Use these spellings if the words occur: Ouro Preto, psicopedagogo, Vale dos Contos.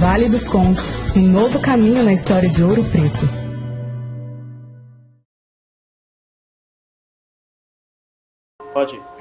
Vale dos Contos, um novo caminho na história de Ouro Preto. Pode ir.